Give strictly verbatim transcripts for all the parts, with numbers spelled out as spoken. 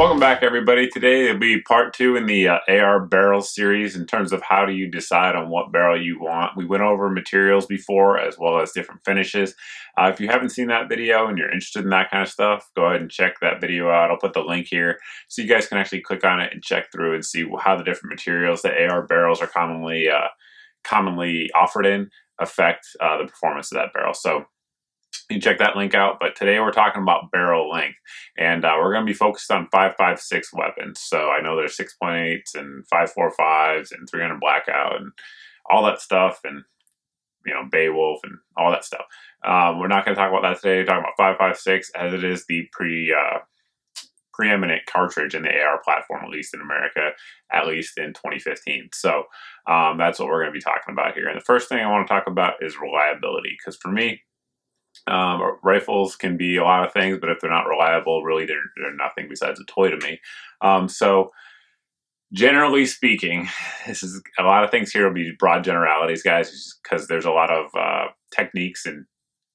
Welcome back, everybody. Today it'll be part two in the uh, A R barrel series in terms of how do you decide on what barrel you want. We went over materials before as well as different finishes. Uh, if you haven't seen that video and you're interested in that kind of stuff, go ahead and check that video out. I'll put the link here so you guys can actually click on it and check through and see how the different materials that A R barrels are commonly, uh, commonly offered in affect uh, the performance of that barrel. So you can check that link out, but today we're talking about barrel length, and uh, we're going to be focused on five five six weapons. So I know there's six point eights and five forty-fives and three hundred blackout and all that stuff, and you know, Beowulf and all that stuff. Um, we're not going to talk about that today. We're talking about five five six as it is the pre uh, preeminent cartridge in the A R platform, at least in America, at least in twenty fifteen. So um, that's what we're going to be talking about here. And the first thing I want to talk about is reliability, because for me, Um, rifles can be a lot of things, but if they're not reliable, really they're, they're nothing besides a toy to me. Um, so generally speaking, this is a lot of things here will be broad generalities, guys, because there's a lot of uh, techniques and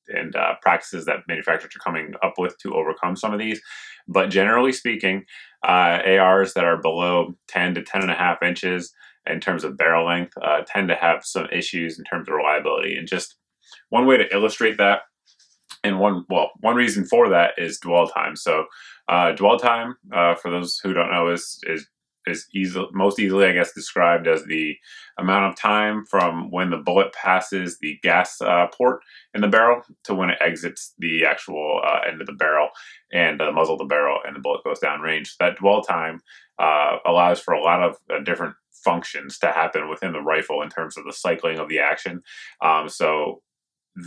and uh, practices that manufacturers are coming up with to overcome some of these. But generally speaking, uh, A Rs that are below ten to ten and a half inches in terms of barrel length uh, tend to have some issues in terms of reliability. And just one way to illustrate that, and one, well, one reason for that is dwell time. So uh, dwell time, uh, for those who don't know, is is, is easy, most easily, I guess, described as the amount of time from when the bullet passes the gas uh, port in the barrel to when it exits the actual uh, end of the barrel and the uh, muzzle of the barrel and the bullet goes downrange. So that dwell time uh, allows for a lot of uh, different functions to happen within the rifle in terms of the cycling of the action. Um, so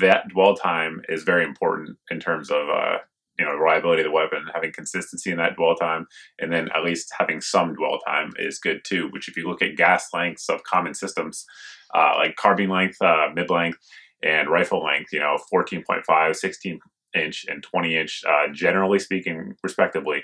that dwell time is very important in terms of uh, you know, reliability of the weapon. Having consistency in that dwell time, and then at least having some dwell time is good too. Which, if you look at gas lengths of common systems uh, like carbine length, uh, mid length, and rifle length, you know, fourteen point five, sixteen inch, and twenty inch, uh, generally speaking, respectively,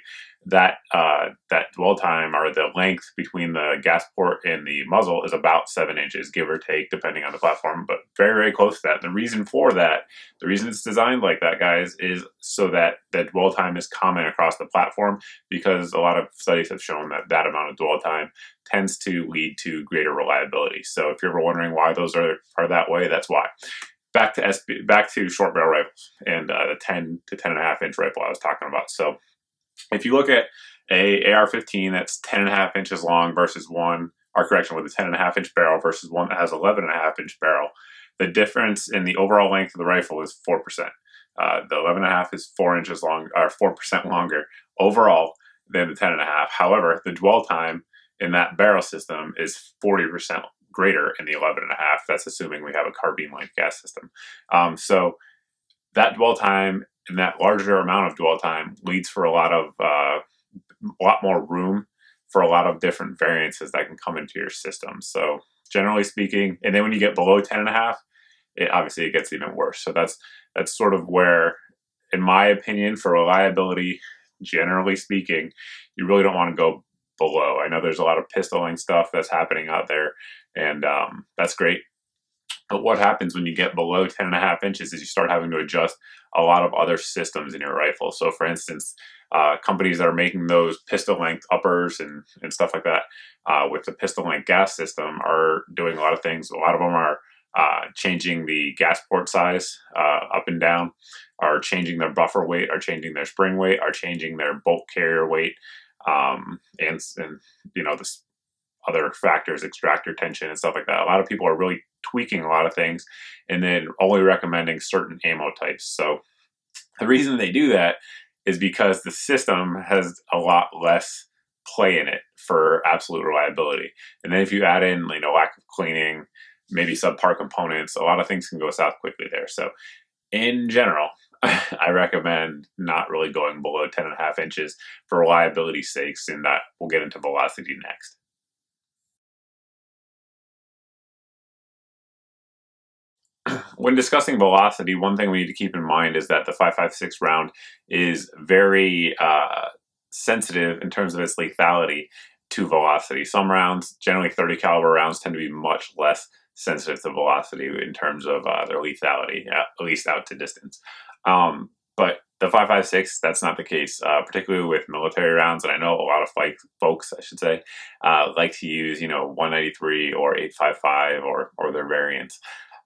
that uh, that dwell time or the length between the gas port and the muzzle is about seven inches, give or take, depending on the platform, but very, very close to that. The reason for that, the reason it's designed like that, guys, is so that that dwell time is common across the platform, because a lot of studies have shown that that amount of dwell time tends to lead to greater reliability. So if you're ever wondering why those are, are that way, that's why. Back to S B, back to short barrel rifles and uh, the ten to ten and a half inch rifle I was talking about. So if you look at a A R fifteen that's ten and a half inches long versus one, or correction, with a ten and a half inch barrel versus one that has eleven and a half inch barrel, the difference in the overall length of the rifle is four percent. Uh, the eleven and a half is four inches long, or four percent longer overall than the ten and a half. However, the dwell time in that barrel system is forty percent greater in the eleven and a half. That's assuming we have a carbine length gas system. Um, so that dwell time and that larger amount of dwell time leads for a lot of uh, a lot more room for a lot of different variances that can come into your system. So generally speaking, and then when you get below ten and a half, it obviously it gets even worse. So that's that's sort of where, in my opinion, for reliability, generally speaking, you really don't want to go below. I know there's a lot of pistoling stuff that's happening out there, and um, that's great. But what happens when you get below ten and a half inches is you start having to adjust a lot of other systems in your rifle. So for instance, uh, companies that are making those pistol length uppers and, and stuff like that uh, with the pistol length gas system are doing a lot of things. A lot of them are uh, changing the gas port size uh, up and down, are changing their buffer weight, are changing their spring weight, are changing their bolt carrier weight, um, and, and you know, this other factors, extractor tension and stuff like that. A lot of people are really tweaking a lot of things and then only recommending certain ammo types. So the reason they do that is because the system has a lot less play in it for absolute reliability. And then if you add in, you know, lack of cleaning, maybe subpar components, a lot of things can go south quickly there. So in general, I recommend not really going below ten and a half inches for reliability's sakes, and that we'll get into velocity next. When discussing velocity, one thing we need to keep in mind is that the five five six round is very uh, sensitive in terms of its lethality to velocity. Some rounds, generally thirty caliber rounds, tend to be much less sensitive to velocity in terms of uh, their lethality, at least out to distance. Um, but The five five six, that's not the case, uh, particularly with military rounds. And I know a lot of like folks, I should say, uh, like to use, you know, one ninety-three or eight five five or, or their variants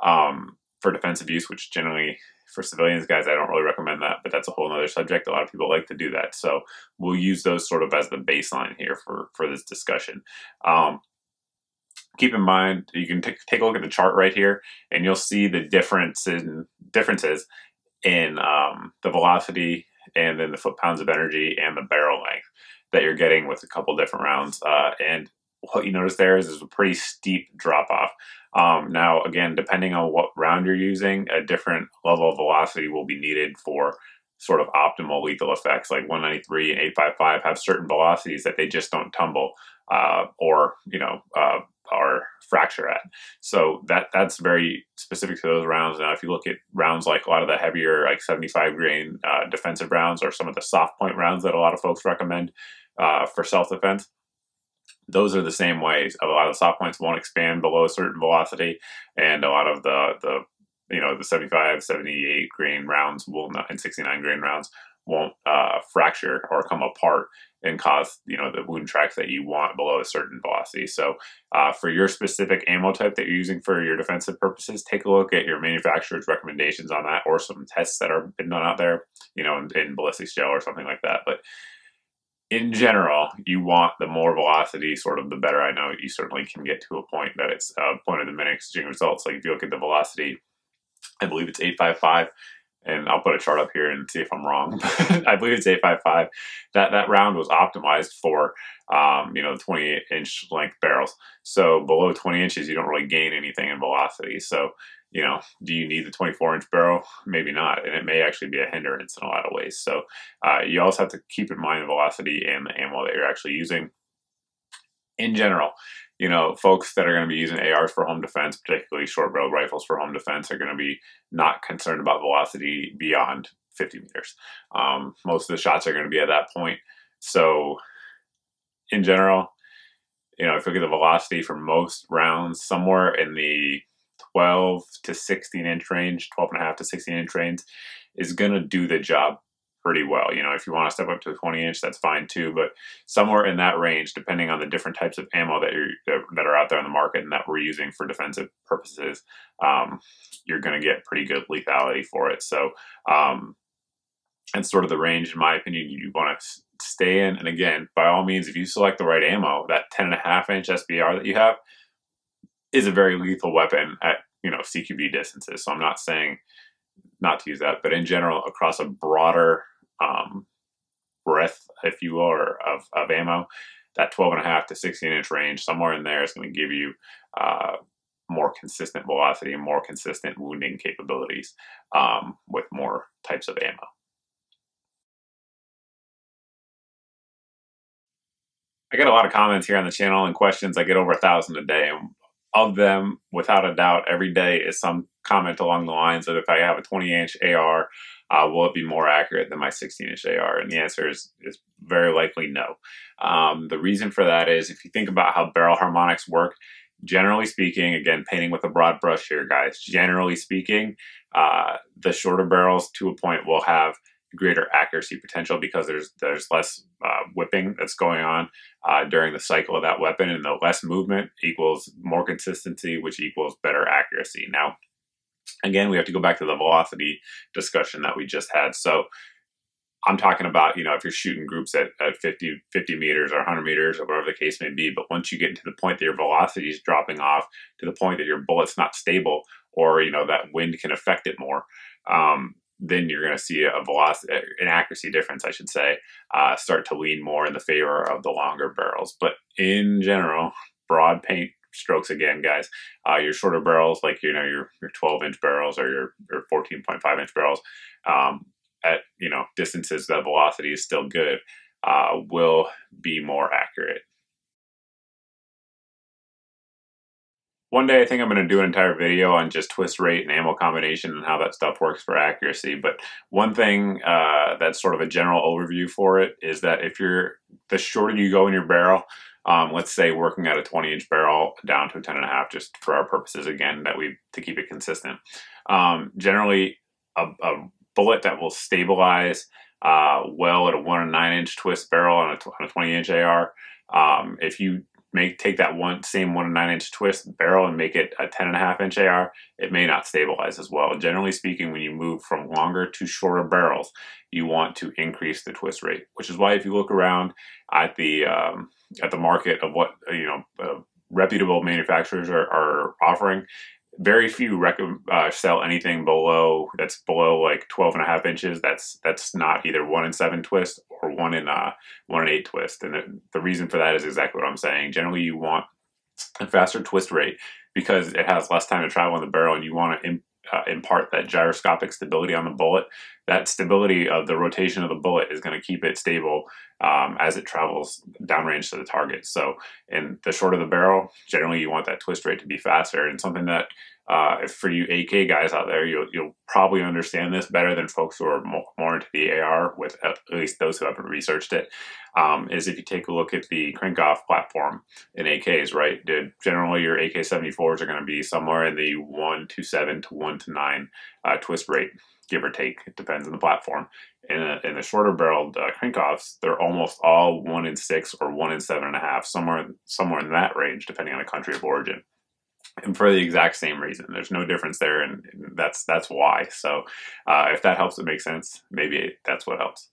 um, for defensive use, which generally for civilians, guys, I don't really recommend that, but that's a whole other subject. A lot of people like to do that. So we'll use those sort of as the baseline here for, for this discussion. Um, Keep in mind, you can take a look at the chart right here, and you'll see the difference in, differences in um, the velocity and then the foot-pounds of energy and the barrel length that you're getting with a couple different rounds. Uh, and what you notice there is, is a pretty steep drop-off. Um, now, again, depending on what round you're using, a different level of velocity will be needed for sort of optimal lethal effects. Like one ninety-three and eight five five have certain velocities that they just don't tumble uh, or, you know, uh, are fracture at. So that that's very specific to those rounds. Now, if you look at rounds like a lot of the heavier, like seventy-five grain uh, defensive rounds, or some of the soft point rounds that a lot of folks recommend uh, for self-defense, those are the same ways. A lot of soft points won't expand below a certain velocity, and a lot of the, the you know, the seventy-five, seventy-eight grain rounds will not, and sixty-nine grain rounds won't uh, fracture or come apart and cause, you know, the wound tracks that you want below a certain velocity. So uh, for your specific ammo type that you're using for your defensive purposes, take a look at your manufacturer's recommendations on that, or some tests that are been done out there, you know, in, in ballistics gel or something like that. But in general, you want the more velocity, sort of the better. I know you certainly can get to a point that it's a uh, point of the minute exchanging results. Like if you look at the velocity, I believe it's eight five five. And I'll put a chart up here and see if I'm wrong. I believe it's eight five five. That that round was optimized for um, you know, twenty-eight inch length barrels. So below twenty inches, you don't really gain anything in velocity. So you know, do you need the twenty-four inch barrel? Maybe not, and it may actually be a hindrance in a lot of ways. So uh, you also have to keep in mind the velocity and the ammo that you're actually using. In general, you know, folks that are going to be using A Rs for home defense, particularly short-barreled rifles for home defense, are going to be not concerned about velocity beyond fifty meters. Um, most of the shots are going to be at that point. So, in general, you know, if you look at the velocity for most rounds, somewhere in the twelve to sixteen inch range, twelve and a half to sixteen inch range, is going to do the job pretty well. You know, if you want to step up to a twenty inch, that's fine too, but somewhere in that range, depending on the different types of ammo that you're that are out there on the market and that we're using for defensive purposes, um, you're going to get pretty good lethality for it. So um, that's sort of the range, in my opinion, you want to stay in. And again, by all means, if you select the right ammo, that ten and a half inch S B R that you have is a very lethal weapon at, you know, C Q B distances. So I'm not saying not to use that, but in general, across a broader um, breadth, if you will, or of, of ammo, that twelve and a half to sixteen inch range, somewhere in there is going to give you uh, more consistent velocity and more consistent wounding capabilities um, with more types of ammo. I get a lot of comments here on the channel and questions. I get over a thousand a day. And of them, without a doubt, every day is some comment along the lines of, if I have a twenty inch A R, uh, will it be more accurate than my sixteen inch A R? And the answer is, is very likely no. Um, the reason for that is, if you think about how barrel harmonics work, generally speaking, again, painting with a broad brush here, guys, generally speaking, uh, the shorter barrels to a point will have greater accuracy potential, because there's there's less uh, whipping that's going on uh, during the cycle of that weapon, and the less movement equals more consistency, which equals better accuracy. Now, again, we have to go back to the velocity discussion that we just had. So I'm talking about, you know, if you're shooting groups at, at fifty, fifty meters or one hundred meters or whatever the case may be, but once you get to the point that your velocity is dropping off, to the point that your bullet's not stable, or, you know, that wind can affect it more, um, then you're going to see a velocity, an accuracy difference, I should say, uh, start to lean more in the favor of the longer barrels. But in general, broad paint strokes again, guys, uh, your shorter barrels, like, you know, your, your twelve inch barrels or your, your fourteen point five inch barrels, um, at, you know, distances that velocity is still good, uh, will be more accurate. One day I think I'm going to do an entire video on just twist rate and ammo combination and how that stuff works for accuracy. But one thing uh, that's sort of a general overview for it is that if you're, the shorter you go in your barrel, um, let's say working at a twenty inch barrel down to a ten and a half, just for our purposes again, that we, to keep it consistent. Um, generally, a, a bullet that will stabilize uh, well at a one or nine inch twist barrel on a, on a twenty inch A R. Um, if you make take that one same one or nine inch twist barrel and make it a ten and a half inch A R, it may not stabilize as well. Generally speaking, when you move from longer to shorter barrels, you want to increase the twist rate, which is why if you look around at the um, at the market of what you know uh, reputable manufacturers are, are offering, very few rec uh, sell anything below that's below like twelve and a half inches. That's that's not either one in seven twist or one in uh one in eight twist. And the, the reason for that is exactly what I'm saying. Generally, you want a faster twist rate because it has less time to travel in the barrel, and you want to imp uh, impart that gyroscopic stability on the bullet. That stability of the rotation of the bullet is going to keep it stable um, as it travels downrange to the target. So in the shorter the barrel, generally you want that twist rate to be faster, and something that uh, if for you A K guys out there, you'll, you'll probably understand this better than folks who are more, more into the A R, with at least those who haven't researched it, um, is if you take a look at the crank-off platform in A Ks, right? Generally your A K seventy-fours are going to be somewhere in the one to seven to one to nine uh, twist rate, give or take. It depends on the platform. In, a, in the shorter barreled uh, crank-offs, they're almost all one in six or one in seven and a half, somewhere, somewhere in that range, depending on the country of origin. And for the exact same reason, there's no difference there, and that's that's why. So uh, if that helps, it makes sense. Maybe that's what helps.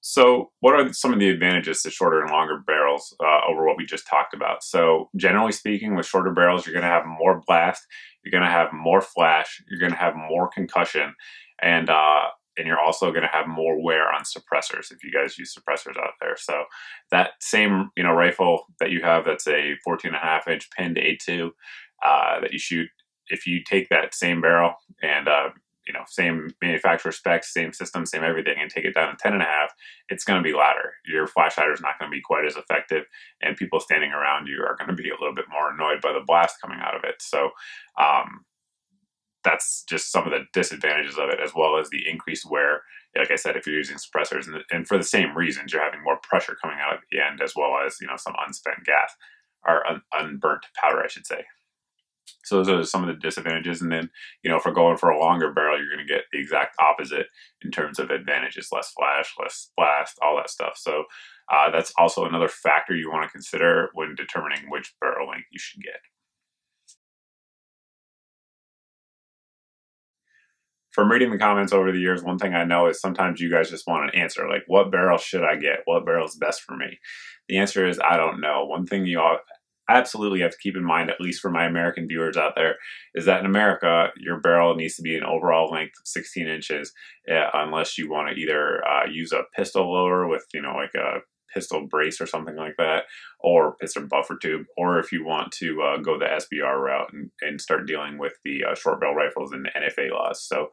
So what are some of the advantages to shorter and longer barrels uh, over what we just talked about? So generally speaking, with shorter barrels, you're going to have more blast, you're going to have more flash, you're going to have more concussion, and uh, and you're also going to have more wear on suppressors if you guys use suppressors out there. So that same you know rifle that you have that's a fourteen and a half inch pinned A two uh, that you shoot, if you take that same barrel and uh, you know, same manufacturer specs, same system, same everything, and take it down to ten and a half, it's going to be louder. Your flash hider is not going to be quite as effective, and people standing around you are going to be a little bit more annoyed by the blast coming out of it. So um, that's just some of the disadvantages of it, as well as the increased wear. Like I said, if you're using suppressors, and, and for the same reasons, you're having more pressure coming out at the end, as well as, you know, some unspent gas, or un unburnt powder, I should say. So those are some of the disadvantages. And then, you know, for going for a longer barrel, you're going to get the exact opposite in terms of advantages, less flash, less blast, all that stuff. So uh, that's also another factor you want to consider when determining which barrel length you should get. From reading the comments over the years, one thing I know is sometimes you guys just want an answer, like, what barrel should I get? What barrel is best for me? The answer is, I don't know. One thing you all absolutely have to keep in mind, at least for my American viewers out there, is that in America, your barrel needs to be an overall length of sixteen inches, uh, unless you want to either uh, use a pistol lower with, you know, like a pistol brace or something like that, or pistol buffer tube, or if you want to uh, go the S B R route and, and start dealing with the uh, short barrel rifles and the N F A laws. So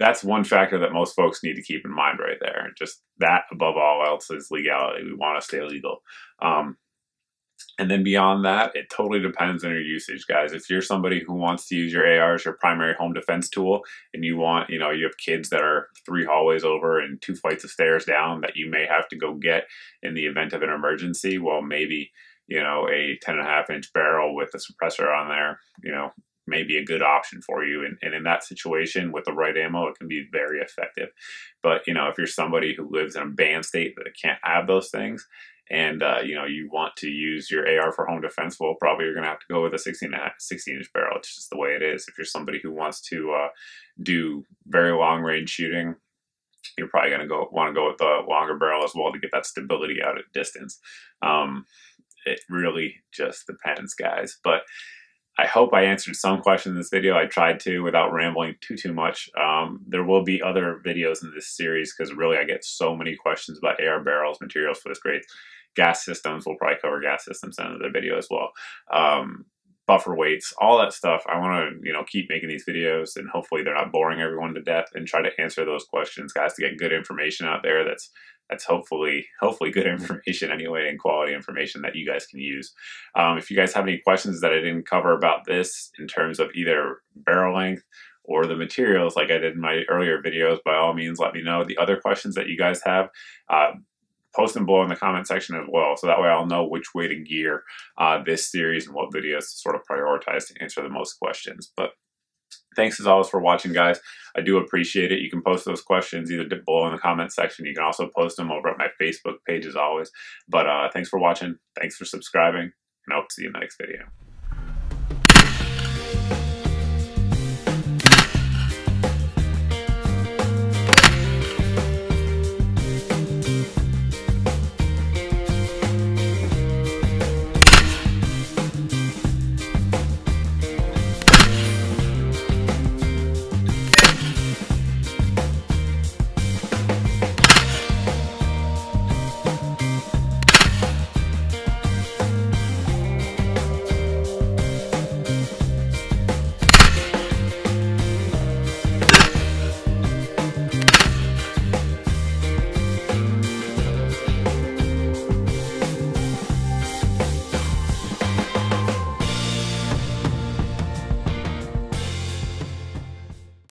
that's one factor that most folks need to keep in mind right there. Just that above all else is legality. We want to stay legal. Um, And then beyond that, it totally depends on your usage, guys. If you're somebody who wants to use your A R as your primary home defense tool, and you want, you know, you have kids that are three hallways over and two flights of stairs down that you may have to go get in the event of an emergency, well, maybe, you know, a ten and a half inch barrel with a suppressor on there, you know, may be a good option for you. And, and in that situation, with the right ammo, it can be very effective. But, you know, if you're somebody who lives in a band state that can't have those things, and uh, you know, you want to use your A R for home defense, well, probably you're going to have to go with a sixteen inch barrel. It's just the way it is. If you're somebody who wants to uh, do very long range shooting, you're probably going to go want to go with the longer barrel as well to get that stability out at distance. Um, it really just depends, guys. But I hope I answered some questions in this video. I tried to without rambling too, too much. Um, there will be other videos in this series because really I get so many questions about A R barrels, materials, twist rates, gas systems. We'll probably cover gas systems in another video as well. Um, buffer weights, all that stuff. I want to, you know, keep making these videos, and hopefully they're not boring everyone to death, and try to answer those questions, guys, to get good information out there. That's That's hopefully, hopefully good information anyway, and quality information that you guys can use. Um, if you guys have any questions that I didn't cover about this in terms of either barrel length or the materials, like I did in my earlier videos, by all means, let me know. The other questions that you guys have, uh, post them below in the comment section as well, so that way I'll know which way to gear uh, this series and what videos to sort of prioritize to answer the most questions. But thanks as always for watching, guys. I do appreciate it. You can post those questions either below in the comment section. You can also post them over at my Facebook page as always. But uh, thanks for watching. Thanks for subscribing. And I hope to see you in the next video.